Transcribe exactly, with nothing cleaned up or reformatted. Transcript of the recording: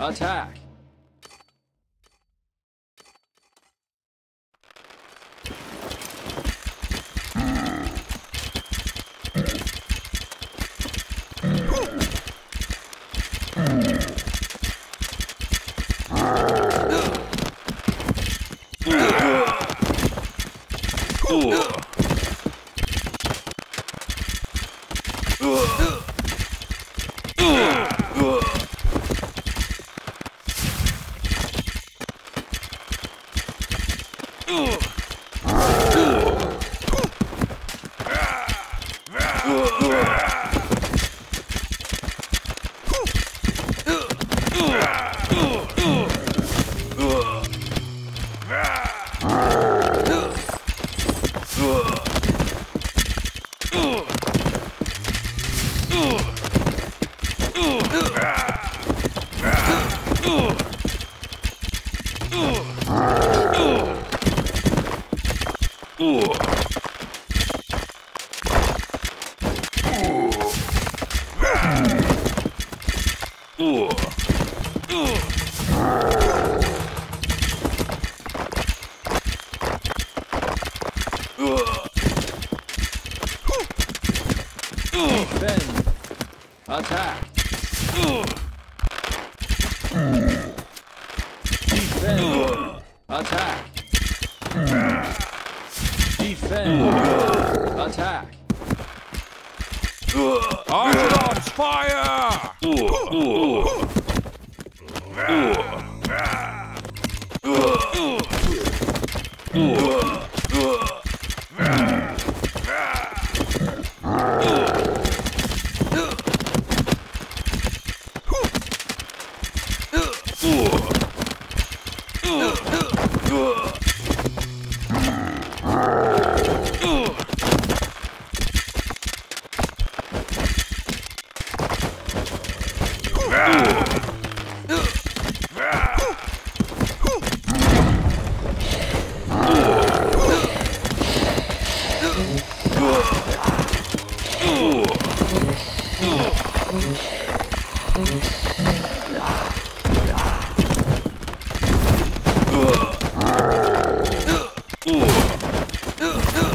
Attack! No, no.